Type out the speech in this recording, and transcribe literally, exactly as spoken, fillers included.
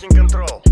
Hosting control.